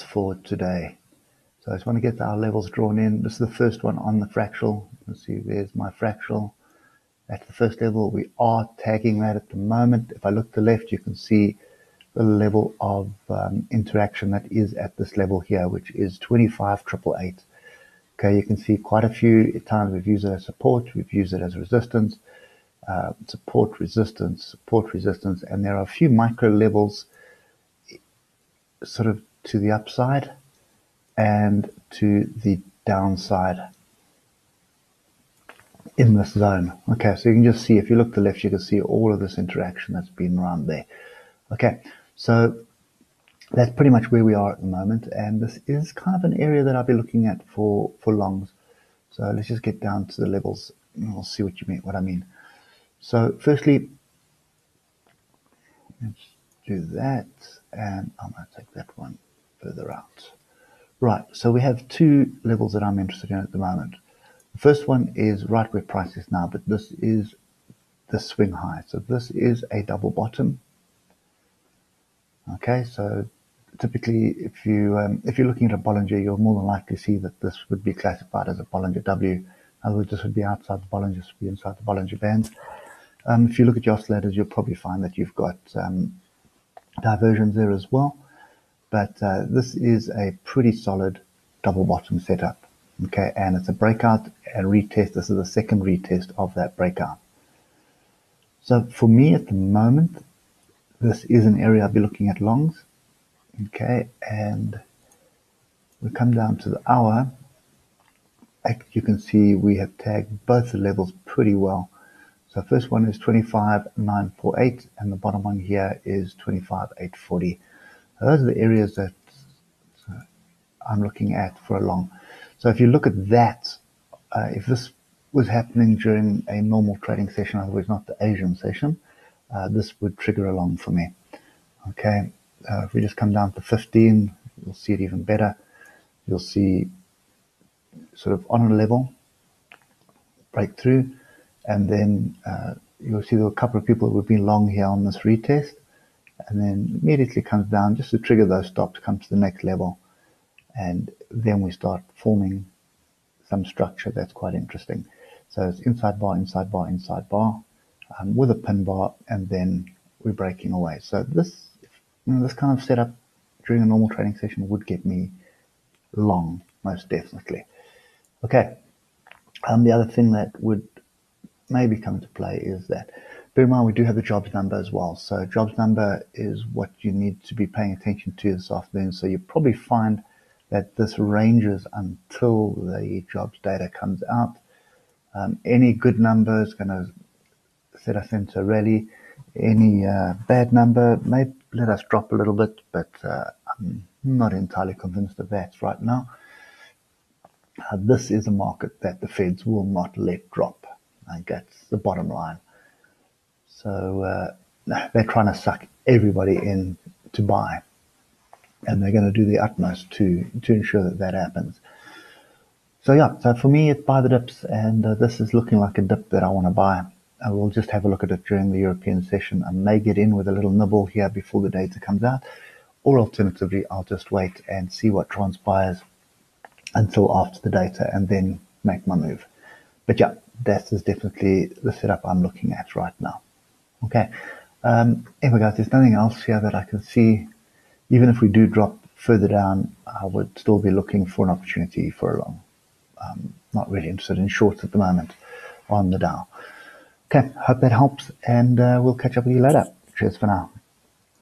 for today. So I just want to get our levels drawn in. This is the first one on the fractional. Let's see, there's my fractional. That's the first level. We are tagging that at the moment. If I look to the left, you can see the level of interaction that is at this level here, which is 25,888. Okay, you can see quite a few times we've used it as support, we've used it as resistance, support, resistance, and there are a few micro levels sort of to the upside and to the downside in this zone. Okay, so you can just see, if you look to the left, you can see all of this interaction that's been around there. Okay, so that's pretty much where we are at the moment, and this is kind of an area that I'll be looking at for longs. So let's just get down to the levels and we'll see what you mean, what I mean. So firstly, let's do that, and I'm going to take that one further out. Right, so we have two levels that I'm interested in at the moment. The first one is right where price is now, but this is the swing high. So this is a double bottom. Okay, so typically if you're looking at a Bollinger, you'll more than likely see that this would be classified as a Bollinger W. In other words, this would be outside the Bollinger, this would be inside the Bollinger band. If you look at your oscillators, you'll probably find that you've got diversions there as well. But this is a pretty solid double bottom setup. Okay, and it's a breakout and retest. This is the second retest of that breakout. So for me at the moment, this is an area I'll be looking at longs. Okay, and we come down to the hour. As you can see, we have tagged both the levels pretty well. So first one is 25,948, and the bottom one here is 25,840. Those are the areas that I'm looking at for a long. So if you look at that, if this was happening during a normal trading session, otherwise not the Asian session, this would trigger a long for me. Okay, if we just come down to 15, you'll see it even better. You'll see sort of on a level breakthrough, and then you'll see there were a couple of people who have been long here on this retest, and then immediately comes down just to trigger those stops, comes to the next level, and then we start forming some structure that's quite interesting. So it's inside bar, inside bar, inside bar, with a pin bar, and then we're breaking away. So this, you know, this kind of setup during a normal trading session would get me long, most definitely. Okay, the other thing that would maybe come into play is that, bear in mind, we do have the jobs number as well. So jobs number is what you need to be paying attention to this afternoon. So you probably find that this ranges until the jobs data comes out. Any good number is going to set us into a rally. Any bad number may let us drop a little bit, but I'm not entirely convinced of that right now. This is a market that the Feds will not let drop. I think that's the bottom line. So they're trying to suck everybody in to buy, and they're going to do the utmost to ensure that that happens. So yeah, so for me, it's buy the dips, and this is looking like a dip that I want to buy. I will just have a look at it during the European session. I may get in with a little nibble here before the data comes out, or alternatively, I'll just wait and see what transpires until after the data and then make my move. But yeah, that is definitely the setup I'm looking at right now. Okay, anyway guys, there's nothing else here that I can see. Even if we do drop further down, I would still be looking for an opportunity for a long. I'm not really interested in shorts at the moment on the Dow. Okay, hope that helps, and we'll catch up with you later. Cheers for now.